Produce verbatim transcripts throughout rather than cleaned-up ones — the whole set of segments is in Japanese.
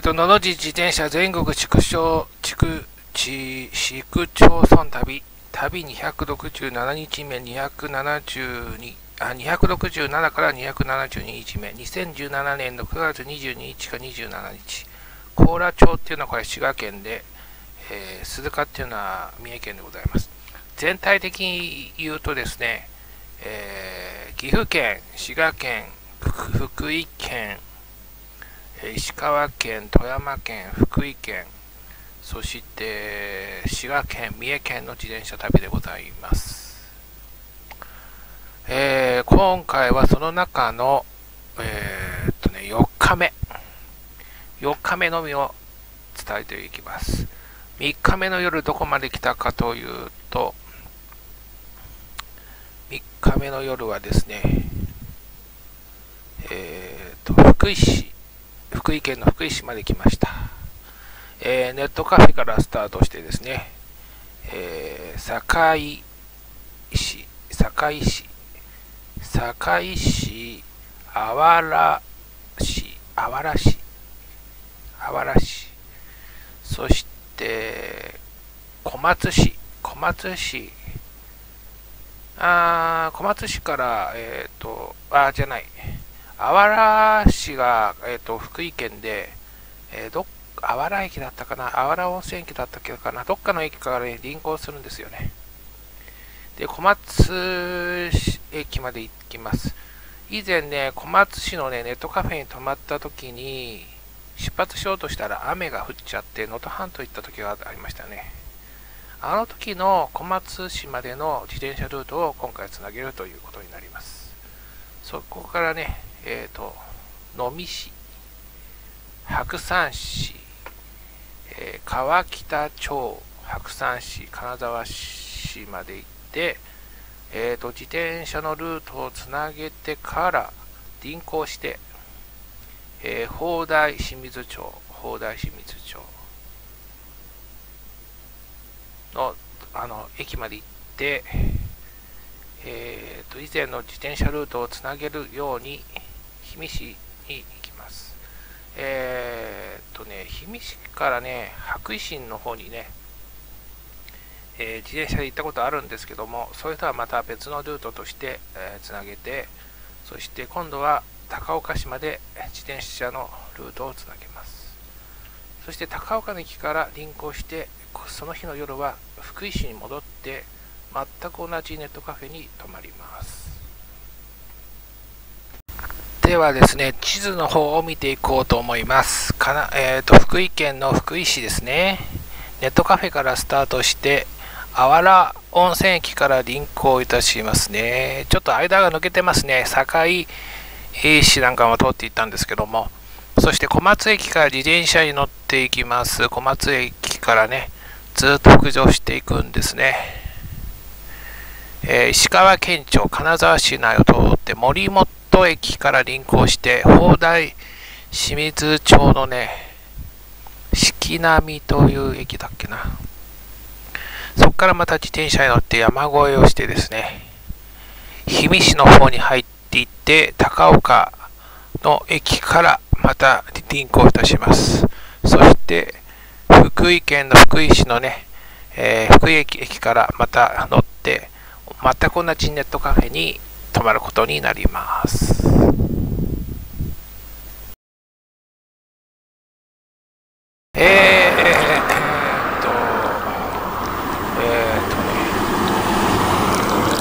ーと、のの字自転車全国市区町村旅、旅にひゃくろくじゅうななにちめ、にひゃくななじゅうに、あ、にひゃくろくじゅうななからにひゃくななじゅうににちめ、にせんじゅうななねんのくがつにじゅうににちかにじゅうしちにち、高良町っていうのはこれ滋賀県で、えー、鈴鹿っていうのは三重県でございます。全体的に言うとですね、えー、岐阜県、滋賀県、福井県、石川県、富山県、福井県、そして滋賀県、三重県の自転車旅でございます。えー、今回はその中の、えーっとね、よっかめ、よっかめのみを伝えていきます。みっかめの夜どこまで来たかというと、みっかめの夜はですね、えー、と福井市、福井県の福井市まで来ました。えー、ネットカフェからスタートしてですね、えー、堺市、堺市、堺市、あわら市、あわら市、あわら市、そして小松市、小松市、あー小松市から、えっと、あ、じゃない、あわら市が、えー、と福井県で、えー、どあわら駅だったかな、あわら温泉駅だったっけかな、どっかの駅から、ね、臨行するんですよね。で、小松市駅まで行きます。以前ね、小松市の、ね、ネットカフェに泊まった時に、出発しようとしたら雨が降っちゃって、能登半島行った時がありましたね。あの時の小松市までの自転車ルートを今回つなげるということになります。そこからね、えーと、能美市、白山市、えー、川北町、白山市、金沢市まで行って、えーと、自転車のルートをつなげてから、臨行して、えー、砲台清水町、砲台清水町の、あの、駅まで行って、えーと、以前の自転車ルートをつなげるように、氷見市に行きます。えー、っとね、氷見市からね、白石の方にね、えー、自転車で行ったことあるんですけども、それとはまた別のルートとして、えー、つなげて、そして今度は高岡市まで自転車のルートをつなげます。そして高岡の駅から臨行して、その日の夜は福井市に戻って、全く同じネットカフェに泊まります。ではですね、地図の方を見ていこうと思います。かな、えーと、福井県の福井市ですね。ネットカフェからスタートして、あわら温泉駅から臨行いたしますね。ちょっと間が抜けてますね。堺市なんかも通っていったんですけども。そして小松駅から自転車に乗っていきます。小松駅からね、ずっと北上していくんですね。えー、石川県庁、金沢市内を通って森本駅から臨行して、砲台清水町のね、四季並という駅だっけな。そこからまた自転車に乗って山越えをしてですね、氷見市の方に入っていって、高岡の駅からまた臨行いたします。そして、福井県の福井市のね、えー、福井駅駅からまた乗って、全く同じネットカフェに泊まることになります。えー、えー、っと、えー、っと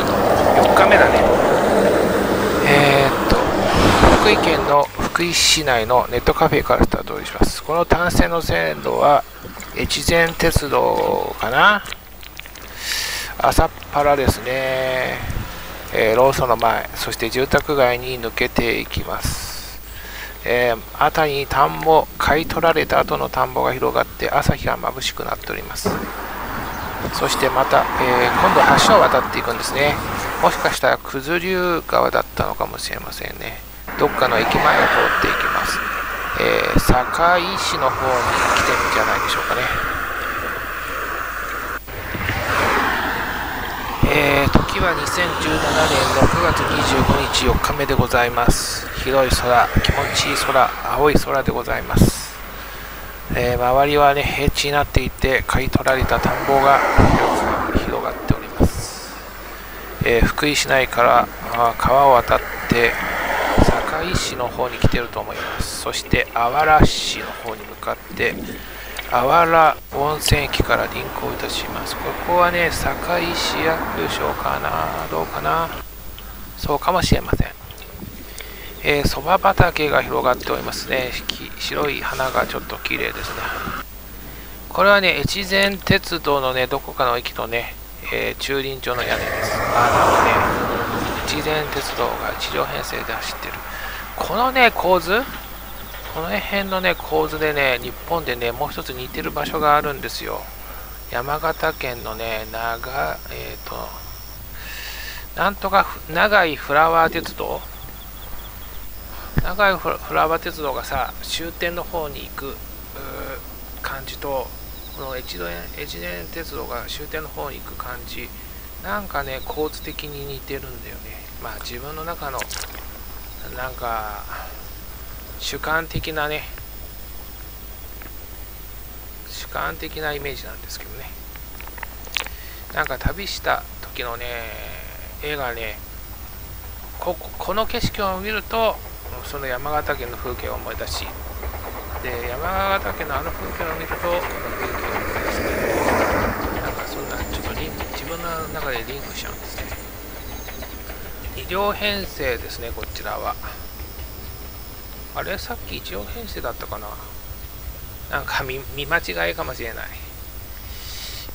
ね、よっかめだね。えー、っと、福井県の福井市内のネットカフェからスタートします。この単線の線路は越前鉄道かな。朝っぱらですね。えー、ローソンの前、そして住宅街に抜けていきます。えー、辺りに田んぼ、買い取られた後の田んぼが広がって、朝日が眩しくなっております。そしてまた、えー、今度は橋を渡っていくんですね。もしかしたら、九頭竜川だったのかもしれませんね。どっかの駅前を通っていきます。えー、堺市の方に来てるんじゃないでしょうかね。えー、時はにせんじゅうななねんのくがつにじゅうごにちよっかめでございます。広い空、気持ちいい空、青い空でございます。えー、周りは、ね、平地になっていて買い取られた田んぼが広く広がっております、えー、福井市内から川を渡って堺市の方に来ていると思います。そしてあわら市の方に向かってあわら温泉駅から輪行いたします。ここはね、堺市役所かな、どうかな、そうかもしれません。えー、そば畑が広がっておりますね。白い花がちょっと綺麗ですね。これはね、越前鉄道のね、どこかの駅のね、えー、駐輪場の屋根です。あのね、越前鉄道が地上編成で走ってる。このね、構図、この辺のね、構図でね、日本でね、もう一つ似てる場所があるんですよ。山形県のね、長、えっと、なんとか、長井フラワー鉄道長いフラワー鉄道がさ、終点の方に行く感じと、この越前鉄道が終点の方に行く感じ、なんかね、構図的に似てるんだよね。まあ自分の中の、なんか、主観的なね、主観的なイメージなんですけどね。なんか旅した時のね、絵がね、こ、この景色を見ると、その山形県の風景を思い出し、で山形県のあの風景を見ると、この風景を思い出して、なんかそんなちょっとリン自分の中でリンクしちゃうんですね。に両編成ですね、こちらは。あれ、さっきいち両編成だったかな、なんか 見, 見間違いかもしれない。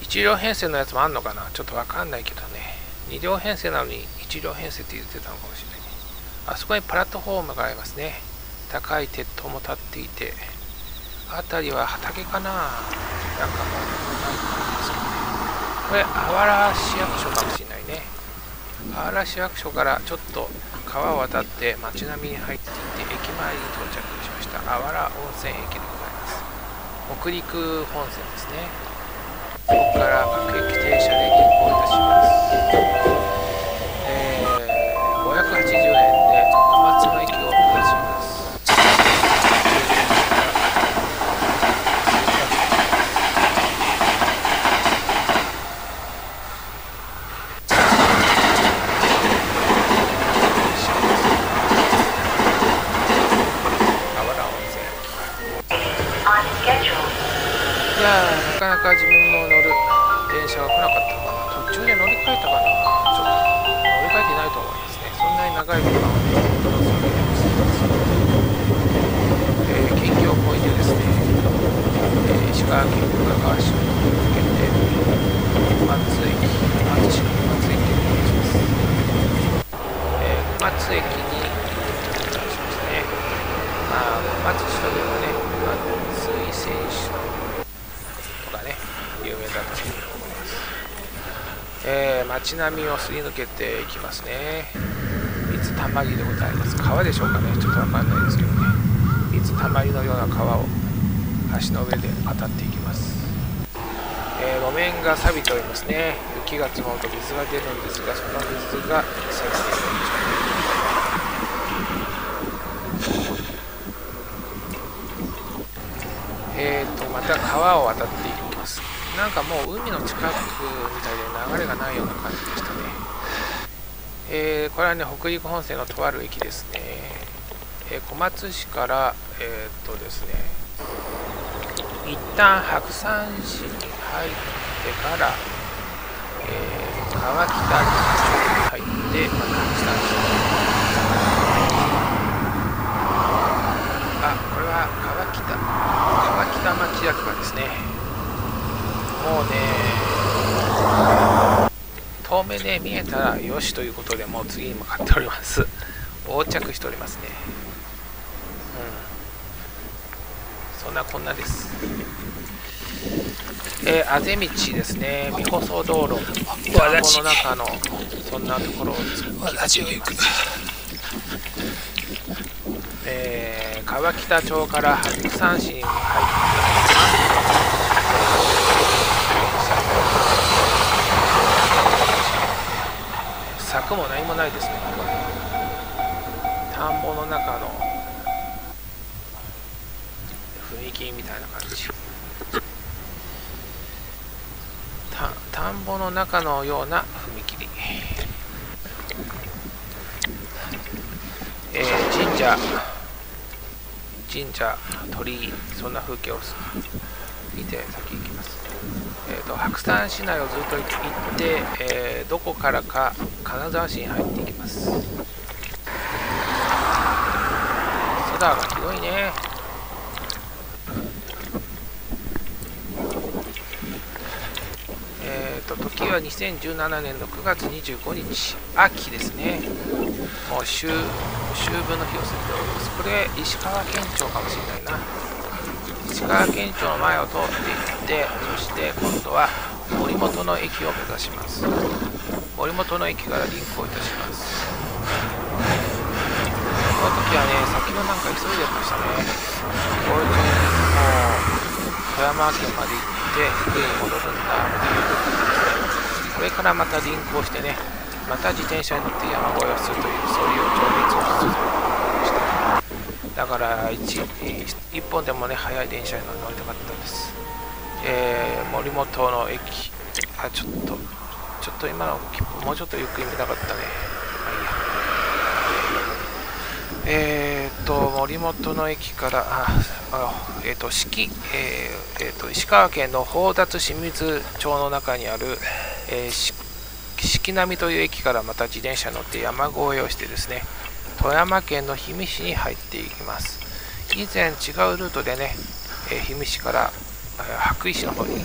いち両編成のやつもあんのかな、ちょっとわかんないけどね。に両編成なのにいち両編成って言ってたのかもしれない。あそこにプラットフォームがありますね。高い鉄塔も立っていて、あたりは畑かな、なんかもうない感じですよね。これ、あわら市役所かもしれないね。あわら市役所からちょっと川を渡って町並みに入っていって、駅前に到着しました。あわら温泉駅でございます。北陸本線ですね。ここから各駅停車で運行いたします。えー、ごひゃくはちじゅうえん。松の駅を目指します。いやー、なかなか自分の乗る電車が来なかったかな。途中で乗り換えたかな。ちょっと乗り換えてないと思いますね。そんなに長いことは。石川県の加賀市に向けて松井松市の松井県にお願いします、えー、松駅にお願いしますね。まあ松市といえばね、松井選手とかね、有名だと思います、えー、町並みをすり抜けていきますね。水たまりでございます。川でしょうかね、ちょっとわかんないですけどね、水たまりのような川を橋の上で渡っていきます、えー、路面が錆びておりますね。雪が積もると水が出るんですが、その水が積もるんでしょう。えーとまた川を渡っていきます。なんかもう海の近くみたいで流れがないような感じでしたね、えー、これはね、北陸本線のとある駅ですね、えー、小松市からえー、っとですね一旦白山市に入ってから、えー、川北町に入って、また白山市に入って、あ、これは川北、川北町役場ですね。もうね、遠目で見えたらよしということで、もう次に向かっております。横着しておりますね。うん、そんなこんなです。えー、あぜ道ですね。未舗装道路。田んぼの中のそんなところを突き立ちます。えー、川北町から白山市に入っています。柵も何もないですね。ここ田んぼの中の。近みたいな感じ。た田んぼの中のような踏切。えー、神社神社鳥居、そんな風景を見て先行きます。えーと白山市内をずっと行って、えー、どこからか金沢市に入っていきます。空がひどいね。えーと時はにせんじゅうななねんのくがつにじゅうごにち、秋ですね。もう秋秋分の日を過ぎております。これ石川県庁かもしれないな。石川県庁の前を通っていって、そして今度は森本の駅を目指します。森本の駅から輪行いたします。この時はね、先のなんか急いでましたね。これでもう富山県まで行って福井に戻るんだ。これからまた輪行してね、また自転車に乗って山越えをするという、そういう調律をしていました。だから一本でもね、速い電車に乗りたかったです。えー、森本の駅、あ、ちょっとちょっと今の切符もうちょっとゆっくり見たかったね。まあいいや。えー、っと森本の駅から、ああ、えー、っと四季、えーえー、っと石川県の宝達清水町の中にある、えー、四季四季並という駅からまた自転車に乗って山越えをしてですね、富山県の氷見市に入っていきます。以前違うルートでね、えー、氷見市から、えー、白石の方に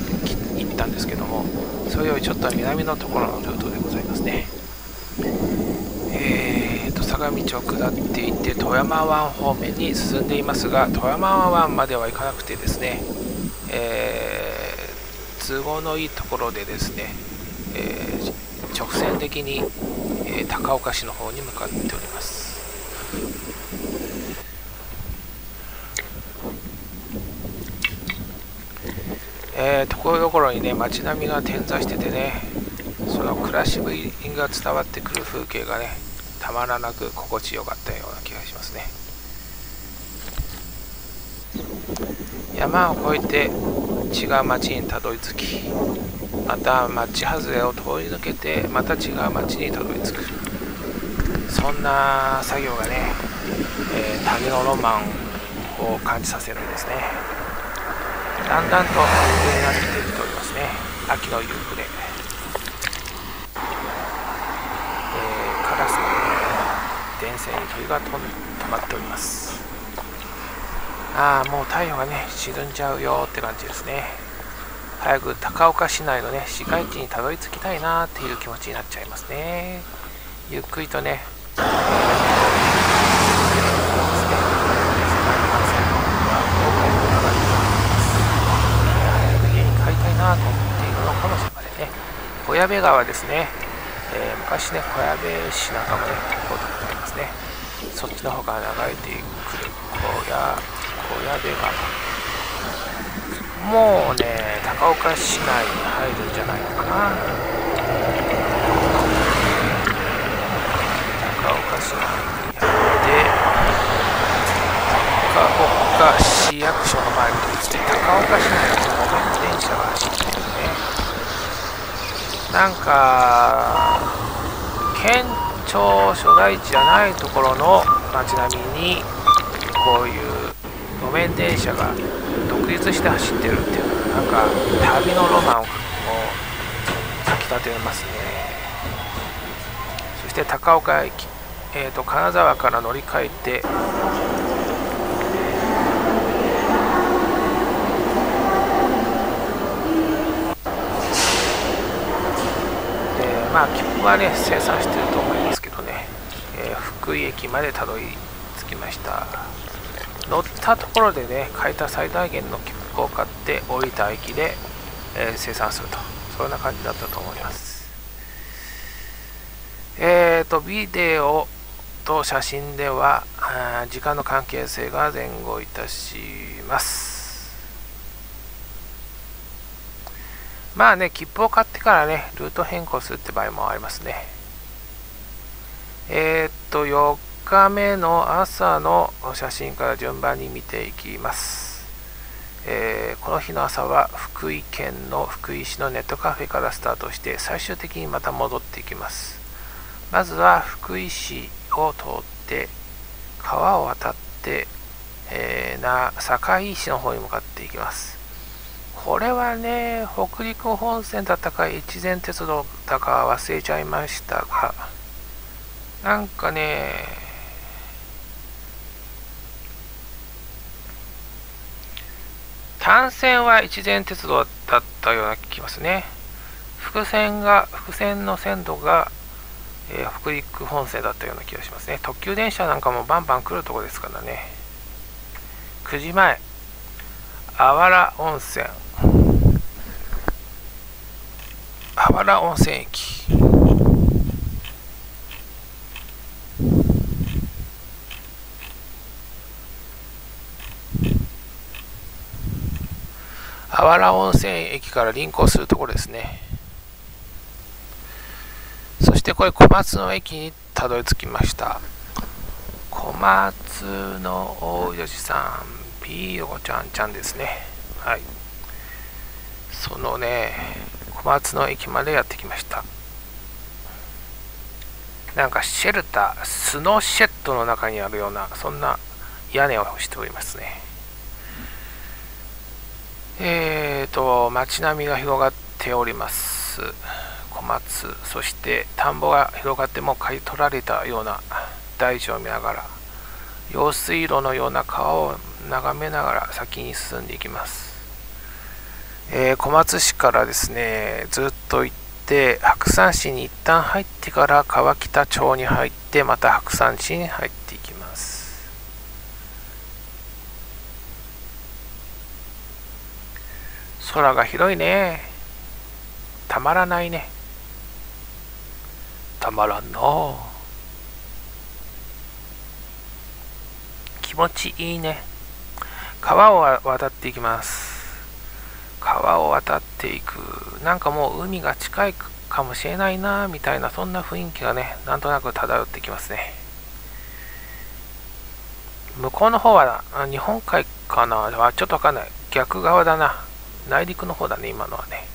行ったんですけども、それよりちょっと南のところのルートでございますね。えーと相模町を下っていって富山湾方面に進んでいますが、富山湾までは行かなくてですね、えー、都合のいいところでですね、えー直線的に、えー、高岡市の方に向かっております。えー、ところどころにね、街並みが点在しててね、その暮らしぶりが伝わってくる風景がね、たまらなく心地よかったような気がしますね。山を越えて違う町にたどり着き、また町外れを通り抜けてまた違う町にたどり着く、そんな作業がね、えー、旅のロマンを感じさせるんですね。だんだんと冬になってきておりますね。秋の夕暮れ、えー、カラスの電線に鳥がと止まっております。ああ、もう太陽がね沈んじゃうよって感じですね。早く高岡市内のね市街地にたどり着きたいなーっていう気持ちになっちゃいますね。ゆっくりとね、えー、家に帰りたいなと思っているのかもしれませんね。小矢部川ですね。えー、昔ね、小矢部市なんかもねこうとございますね。そっちの方から流れてくる小矢小矢部川。もうね、高岡市内に入るんじゃないかな。高岡市内に入って、高岡市役所の前に来て、高岡市内の路面電車が走ってるね。なんか、県庁所在地じゃないところの街並みに、こういう路面電車が独立して走ってるっていうのは、なんか旅のロマンをかきたてますね。そして高岡駅、えー、と金沢から乗り換えて、えー、まあ切符はね生産してると思いますけどね、えー、福井駅までたどり着きました。乗ったところでね、買えた最大限の切符を買って降りた駅で、えー、生産すると、そんな感じだったと思います。えーとビデオと写真では時間の関係性が前後いたします。まあね、切符を買ってからねルート変更するって場合もありますね。えーとよっかめの朝の写真から順番に見ていきます。えー、この日の朝は福井県の福井市のネットカフェからスタートして最終的にまた戻っていきます。まずは福井市を通って川を渡って、えー、な堺市の方に向かっていきます。これはね、北陸本線だったか越前鉄道だか忘れちゃいましたが、なんかね、単線は越前鉄道だったような気がしますね。複線が、複線の線路が、えー、北陸本線だったような気がしますね。特急電車なんかもバンバン来るとこですからね。くじまえ、あわら温泉。あわら温泉駅。あわら温泉駅から臨行するところですね。そしてこれ小松の駅にたどり着きました。小松の大吉さん。いいよちゃんちゃんですね。はい。そのね、小松の駅までやってきました。なんかシェルター、スノーシェットの中にあるような、そんな屋根をしておりますね。えーと、街並みが広がっております。小松、そして田んぼが広がっても刈り取られたような大地を見ながら、用水路のような川を眺めながら先に進んでいきます。えー、小松市からですね、ずっと行って白山市に一旦入ってから川北町に入って、また白山市に入っていきます。空が広いね。たまらないね。たまらんの。気持ちいいね。川を渡っていきます。川を渡っていく。なんかもう海が近いかもしれないな、みたいな、そんな雰囲気がね、なんとなく漂ってきますね。向こうの方は、日本海かな、ちょっとわかんない。逆側だな。内陸の方だね、今のはね。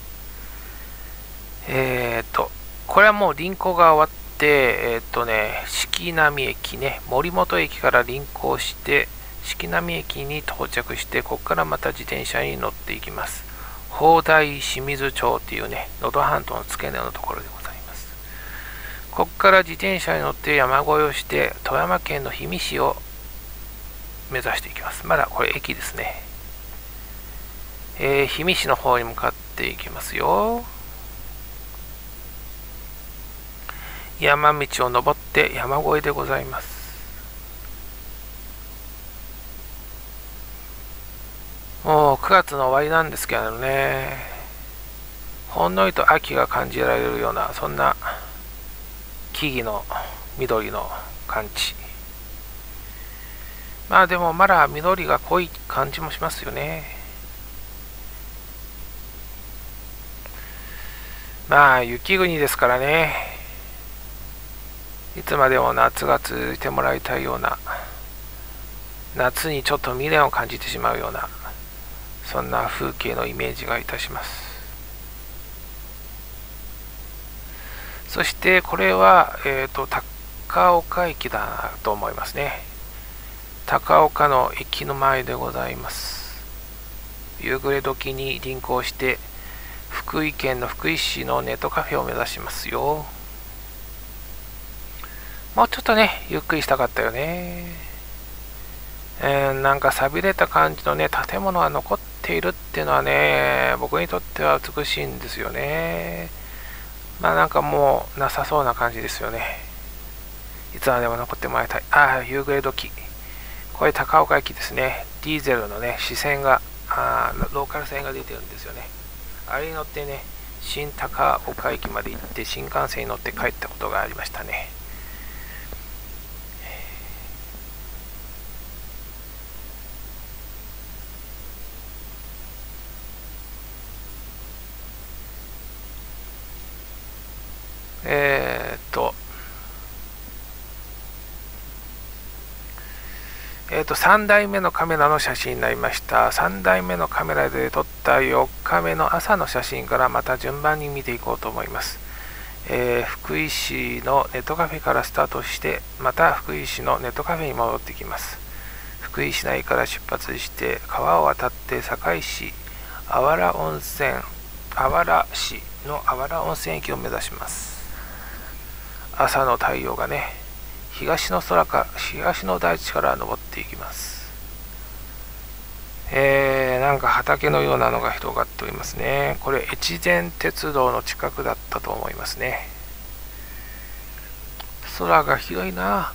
えーっと、これはもう臨行が終わって、えーっとね、四季並駅ね、森本駅から臨行して、四季並駅に到着して、ここからまた自転車に乗っていきます。砲台清水町っていうね、能登半島の付け根のところでございます。ここから自転車に乗って山越えをして、富山県の氷見市を目指していきます。まだこれ駅ですね。えー、氷見市の方に向かっていきますよ。山道を登って山越えでございます。もうくがつの終わりなんですけどね、ほんのりと秋が感じられるような、そんな木々の緑の感じ。まあでもまだ緑が濃い感じもしますよね。まあ雪国ですからね、いつまでも夏が続いてもらいたいような、夏にちょっと未練を感じてしまうような、そんな風景のイメージがいたします。そしてこれは、えーと、高岡駅だなと思いますね。高岡の駅の前でございます。夕暮れ時に臨行して福井県の福井市のネットカフェを目指しますよ。もうちょっとね、ゆっくりしたかったよね。えー、なんか寂れた感じのね、建物が残ってっているっていうのはね、僕にとっては美しいんですよね。まあなんかもうなさそうな感じですよね。いつまでも残ってもらいたい。ああ、夕暮れ時。これ高岡駅ですね。ディーゼルのね、支線が、あーローカル線が出てるんですよね。あれに乗ってね、新高岡駅まで行って新幹線に乗って帰ったことがありましたね。えーっと、えー、ー、とさんだいめのカメラの写真になりました。さんだいめのカメラで撮ったよっかめの朝の写真からまた順番に見ていこうと思います。えー、福井市のネットカフェからスタートして、また福井市のネットカフェに戻ってきます。福井市内から出発して川を渡って堺市あわら温泉あわら市のあわら温泉駅を目指します。朝の太陽がね、東の空か東の大地から昇っていきます。えー、なんか畑のようなのが広がっておりますね。これ越前鉄道の近くだったと思いますね。空が広いな。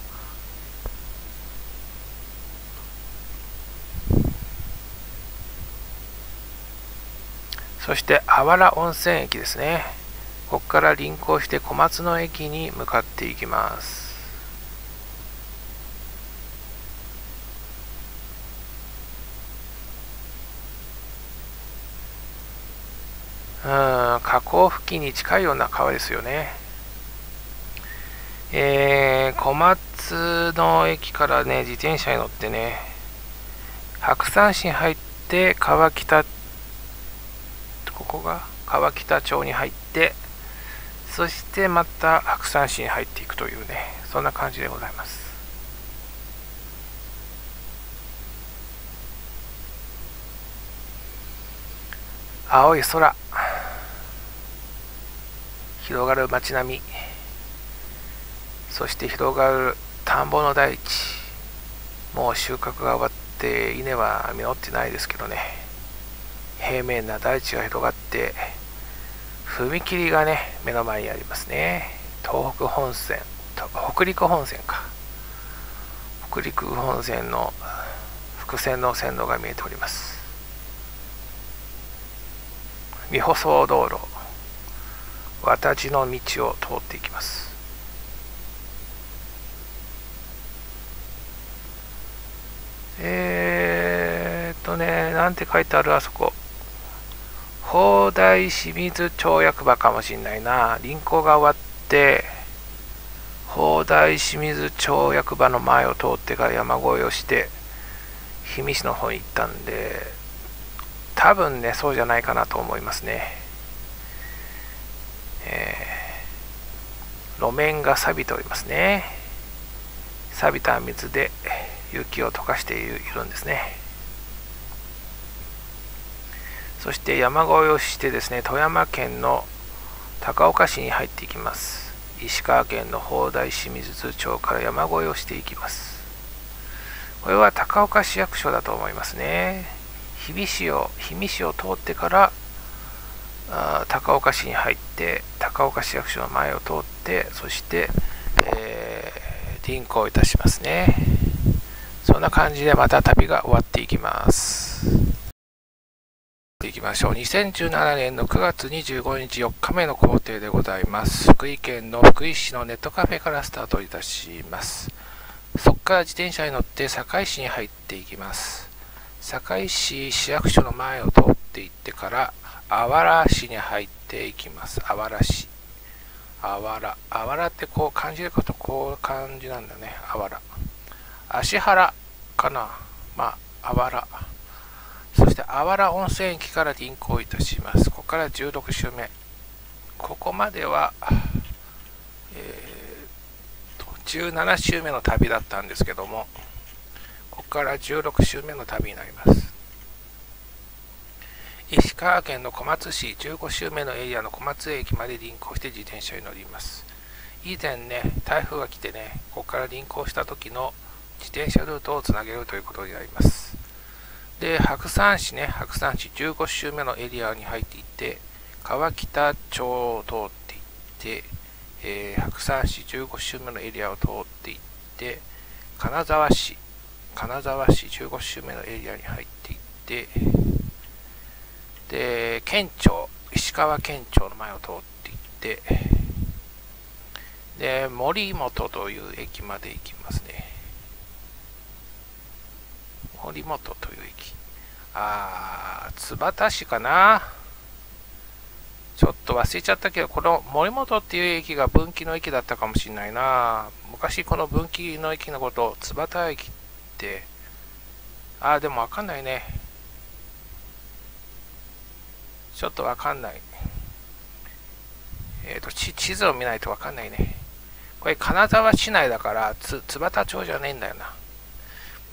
そしてあわら温泉駅ですね。ここから臨行して小松野駅に向かっていきます。うん、河口付近に近いような川ですよね。えー、小松の駅からね、自転車に乗ってね、白山市に入って川北、ここが川北町に入って、そしてまた白山市に入っていくというね、そんな感じでございます。青い空広がる街並み、そして広がる田んぼの大地、もう収穫が終わって稲は実ってないですけどね、平面な大地が広がって、踏切がね目の前にありますね。東北本線と北陸本線か北陸本線の複線の線路が見えております。未舗装道路、わたじの道を通っていきます。えーっとね、なんて書いてある、あそこ砲台清水町役場かもしんないな。臨行が終わって砲台清水町役場の前を通ってから山越えをして氷見市の方に行ったんで、多分ねそうじゃないかなと思いますね。えー、路面が錆びておりますね。錆びた水で雪を溶かしているんですね。そして山越えをしてですね、富山県の高岡市に入っていきます。石川県の砲台清水町から山越えをしていきます。これは高岡市役所だと思いますね。氷見市を氷見市を通ってから高岡市に入って、高岡市役所の前を通って、そして、えー、臨行いたしますね。そんな感じでまた旅が終わっていきます。いきましょう。にせんじゅうななねんのくがつにじゅうごにちよっかめの行程でございます。福井県の福井市のネットカフェからスタートいたします。そこから自転車に乗って堺市に入っていきます。堺市市役所の前を通っていってからあわら市に入っていきます。あわら市、あわら、あわらってこう感じること、こう感じなんだね。あわら、芦原かな、まああわら。そしてあわら温泉駅から臨行いたします。ここからじゅうろくしゅうめ、ここまでは、えー、とじゅうななしゅうめの旅だったんですけども、ここからじゅうろくしゅうめの旅になります。石川県の小松市じゅうごしゅうめのエリアの小松駅まで臨行して自転車に乗ります。以前ね台風が来てね、ここから臨行した時の自転車ルートをつなげるということになります。で白山市ね、白山市じゅうごしゅうめのエリアに入っていって、川北町を通っていって、えー、白山市じゅうごしゅうめのエリアを通っていって、金沢市金沢市じゅうごしゅうめのエリアに入っていってで、県庁、石川県庁の前を通っていって、で、森本という駅まで行きますね。森本という駅。あー、津市かな?ちょっと忘れちゃったけど、この森本っていう駅が分岐の駅だったかもしれないな。昔この分岐の駅のことを津駅ってあーでもわかんないね。ちょっとわかんない。えっと、地図を見ないとわかんないね。これ金沢市内だからつ津幡町じゃねえんだよな。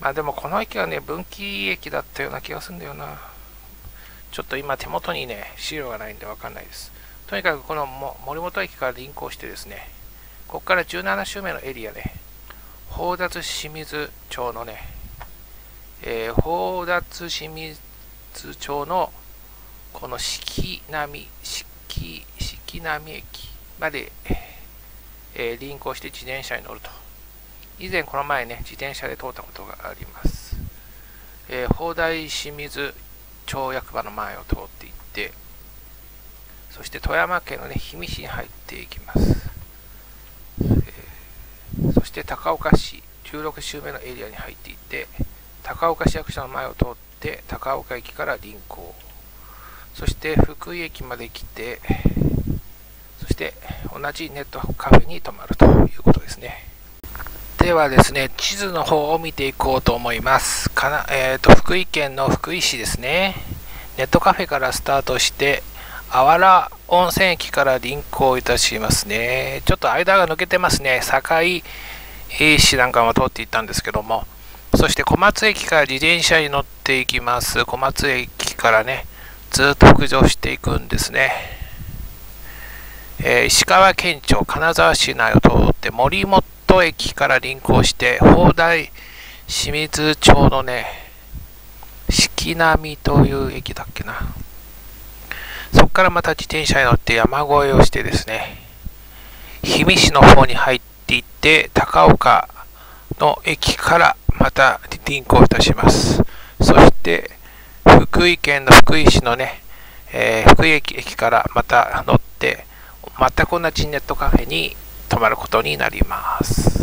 まあでもこの駅はね、分岐駅だったような気がするんだよな。ちょっと今手元にね、資料がないんでわかんないです。とにかくこの森本駅から臨港してですね、ここからじゅうなな周目のエリアね、宝達清水町のね、えー、宝達清水町のこの四季並、四季、四季並駅まで、えー、臨港して自転車に乗ると。以前この前ね、自転車で通ったことがあります。えー、宝達清水町役場の前を通っていって、そして富山県のね、氷見市に入っていきます。えー、そして高岡市じゅうろく周目のエリアに入っていって、高岡市役所の前を通って、高岡駅から臨港。そして福井駅まで来て、そして同じネットカフェに泊まるということですね。ではですね、地図の方を見ていこうと思います。かな、えーと、福井県の福井市ですね。ネットカフェからスタートして、あわら温泉駅から臨港いたしますね。ちょっと間が抜けてますね。堺市なんかも通っていったんですけども。そして小松駅から自転車に乗っていきます。小松駅からね、ずっと北上していくんですね。えー、石川県庁金沢市内を通って森本駅から臨港して宝達清水町のね、四季並という駅だっけな。そこからまた自転車に乗って山越えをしてですね、氷見市の方に入っていって高岡の駅からまた臨港いたします。そして福井県の福井市のね、えー、福井駅駅からまた乗って、全く同じネットカフェに泊まることになります。